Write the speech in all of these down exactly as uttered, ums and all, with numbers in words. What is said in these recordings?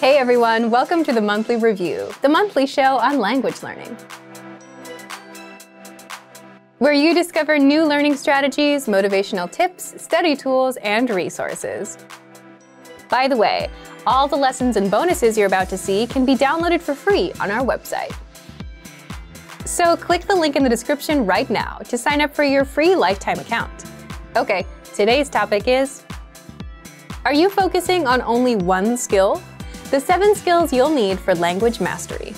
Hey everyone, welcome to the Monthly Review, the monthly show on language learning, where you discover new learning strategies, motivational tips, study tools, and resources. By the way, all the lessons and bonuses you're about to see can be downloaded for free on our website. So click the link in the description right now to sign up for your free lifetime account. Okay, today's topic is, are you focusing on only one skill? The seven skills you'll need for language mastery.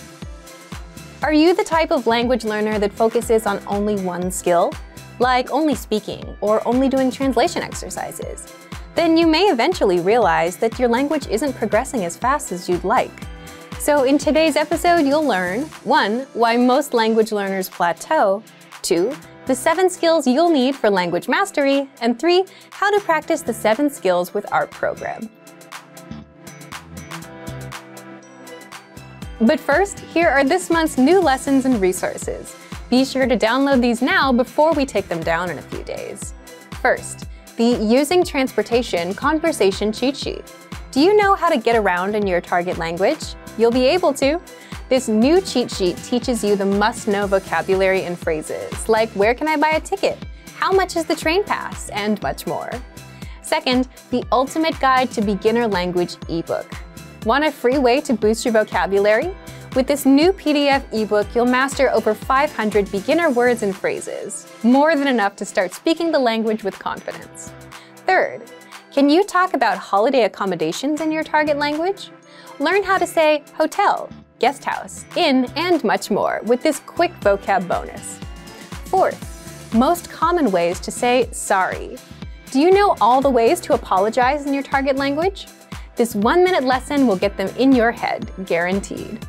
Are you the type of language learner that focuses on only one skill, like only speaking or only doing translation exercises? Then you may eventually realize that your language isn't progressing as fast as you'd like. So in today's episode, you'll learn one Why most language learners plateau, two the seven skills you'll need for language mastery, and three how to practice the seven skills with our program. But first, here are this month's new lessons and resources. Be sure to download these now before we take them down in a few days. First, the Using Transportation Conversation Cheat Sheet. Do you know how to get around in your target language? You'll be able to. This new cheat sheet teaches you the must-know vocabulary and phrases, like where can I buy a ticket, how much is the train pass, and much more. Second, the Ultimate Guide to Beginner Language eBook. Want a free way to boost your vocabulary? With this new P D F ebook, you'll master over five hundred beginner words and phrases, more than enough to start speaking the language with confidence. Third, can you talk about holiday accommodations in your target language? Learn how to say hotel, guest house, inn, and much more with this quick vocab bonus. Fourth, most common ways to say sorry. Do you know all the ways to apologize in your target language? This one-minute lesson will get them in your head, guaranteed.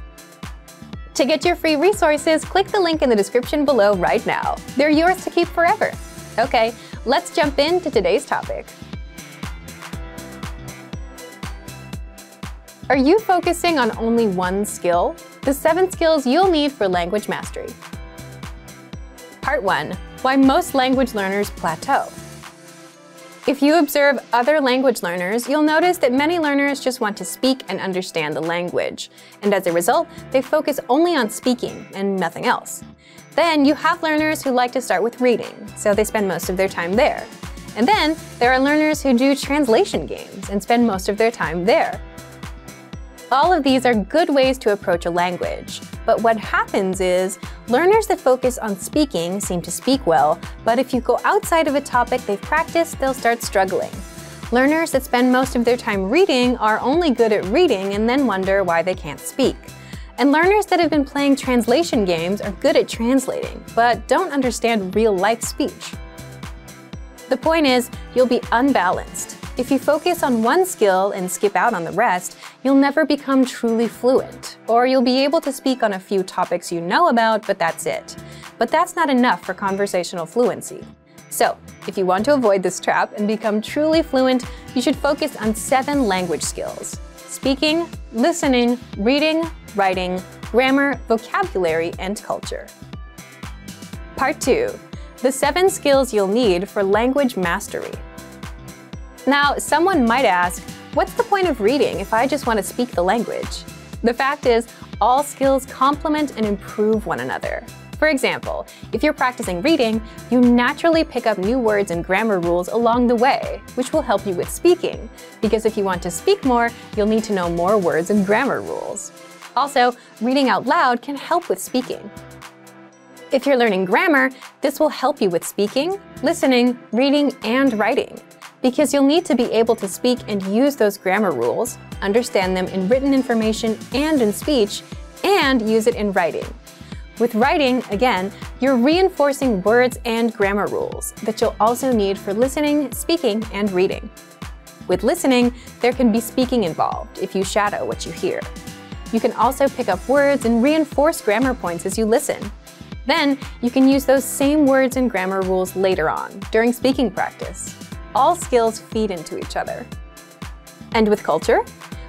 To get your free resources, click the link in the description below right now. They're yours to keep forever. Okay, let's jump into today's topic. Are you focusing on only one skill? The seven skills you'll need for language mastery. Part one, Why most language learners plateau. If you observe other language learners, you'll notice that many learners just want to speak and understand the language, and as a result, they focus only on speaking and nothing else. Then you have learners who like to start with reading, so they spend most of their time there. And then there are learners who do translation games and spend most of their time there. All of these are good ways to approach a language, but what happens is, learners that focus on speaking seem to speak well, but if you go outside of a topic they've practiced, they'll start struggling. Learners that spend most of their time reading are only good at reading and then wonder why they can't speak. And learners that have been playing translation games are good at translating, but don't understand real-life speech. The point is, you'll be unbalanced. If you focus on one skill and skip out on the rest, you'll never become truly fluent, or you'll be able to speak on a few topics you know about, but that's it. But that's not enough for conversational fluency. So, if you want to avoid this trap and become truly fluent, you should focus on seven language skills: speaking, listening, reading, writing, grammar, vocabulary, and culture. Part two, the seven skills you'll need for language mastery. Now, someone might ask, what's the point of reading if I just want to speak the language? The fact is, all skills complement and improve one another. For example, if you're practicing reading, you naturally pick up new words and grammar rules along the way, which will help you with speaking, because if you want to speak more, you'll need to know more words and grammar rules. Also, reading out loud can help with speaking. If you're learning grammar, this will help you with speaking, listening, reading, and writing, because you'll need to be able to speak and use those grammar rules, understand them in written information and in speech, and use it in writing. With writing, again, you're reinforcing words and grammar rules that you'll also need for listening, speaking, and reading. With listening, there can be speaking involved if you shadow what you hear. You can also pick up words and reinforce grammar points as you listen. Then, you can use those same words and grammar rules later on, during speaking practice. All skills feed into each other. And with culture?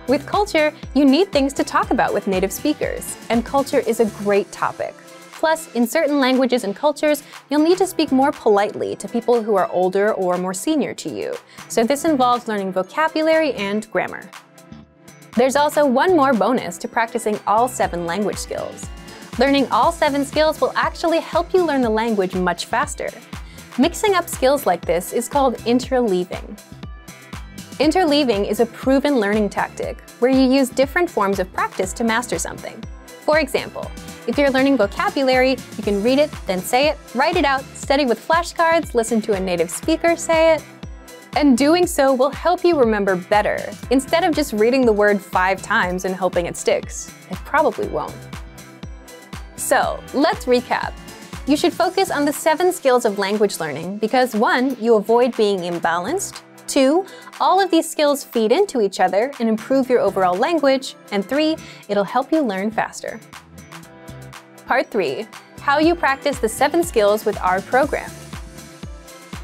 With culture, you need things to talk about with native speakers, and culture is a great topic. Plus, in certain languages and cultures, you'll need to speak more politely to people who are older or more senior to you, so this involves learning vocabulary and grammar. There's also one more bonus to practicing all seven language skills. Learning all seven skills will actually help you learn the language much faster. Mixing up skills like this is called interleaving. Interleaving is a proven learning tactic where you use different forms of practice to master something. For example, if you're learning vocabulary, you can read it, then say it, write it out, study with flashcards, listen to a native speaker say it. And doing so will help you remember better, instead of just reading the word five times and hoping it sticks. It probably won't. So, let's recap. You should focus on the seven skills of language learning because one, you avoid being imbalanced, two, all of these skills feed into each other and improve your overall language, and three, it'll help you learn faster. Part three, how you practice the seven skills with our program.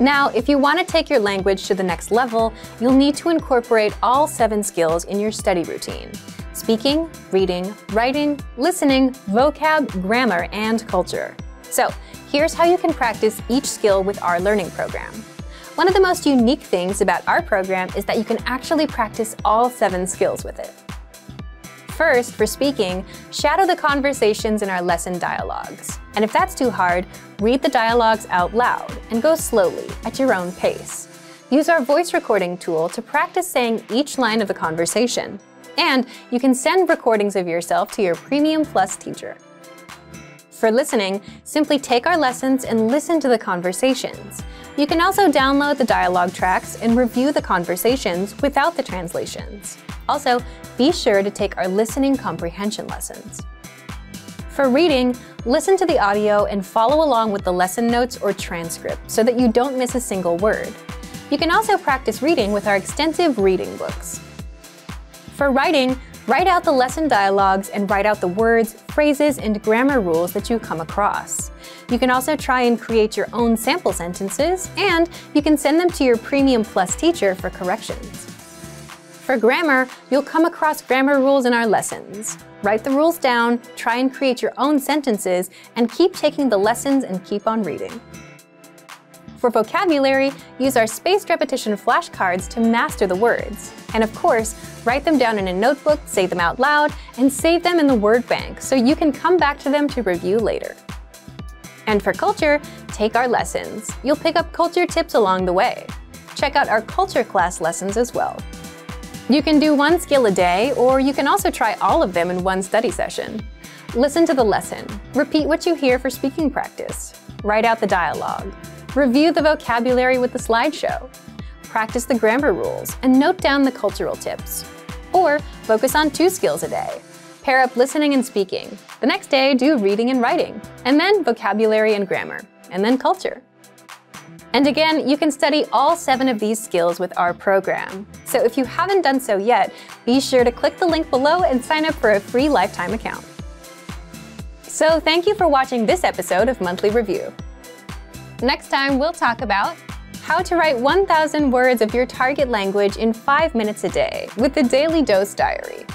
Now, if you want to take your language to the next level, you'll need to incorporate all seven skills in your study routine. Speaking, reading, writing, listening, vocab, grammar, and culture. So, here's how you can practice each skill with our learning program. One of the most unique things about our program is that you can actually practice all seven skills with it. First, for speaking, shadow the conversations in our lesson dialogues. And if that's too hard, read the dialogues out loud and go slowly at your own pace. Use our voice recording tool to practice saying each line of the conversation. And you can send recordings of yourself to your Premium Plus teacher. For listening, simply take our lessons and listen to the conversations. You can also download the dialogue tracks and review the conversations without the translations. Also, be sure to take our listening comprehension lessons. For reading, listen to the audio and follow along with the lesson notes or transcript so that you don't miss a single word. You can also practice reading with our extensive reading books. For writing, write out the lesson dialogues and write out the words, phrases, and grammar rules that you come across. You can also try and create your own sample sentences, and you can send them to your Premium Plus teacher for corrections. For grammar, you'll come across grammar rules in our lessons. Write the rules down, try and create your own sentences, and keep taking the lessons and keep on reading. For vocabulary, use our spaced repetition flashcards to master the words. And of course, write them down in a notebook, say them out loud, and save them in the word bank so you can come back to them to review later. And for culture, take our lessons. You'll pick up culture tips along the way. Check out our culture class lessons as well. You can do one skill a day, or you can also try all of them in one study session. Listen to the lesson, repeat what you hear for speaking practice, write out the dialogue, review the vocabulary with the slideshow, practice the grammar rules, and note down the cultural tips. Or focus on two skills a day. Pair up listening and speaking. The next day, do reading and writing, and then vocabulary and grammar, and then culture. And again, you can study all seven of these skills with our program. So if you haven't done so yet, be sure to click the link below and sign up for a free lifetime account. So thank you for watching this episode of Monthly Review. Next time, we'll talk about how to write one thousand words of your target language in five minutes a day with the Daily Dose Diary.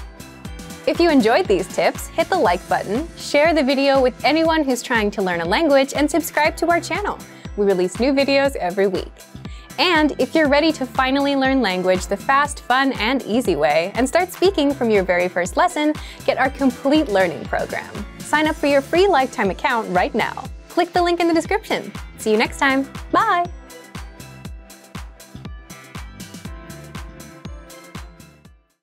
If you enjoyed these tips, hit the like button, share the video with anyone who's trying to learn a language, and subscribe to our channel. We release new videos every week. And if you're ready to finally learn language the fast, fun, and easy way and start speaking from your very first lesson, get our complete learning program. Sign up for your free lifetime account right now. Click the link in the description. See you next time. Bye.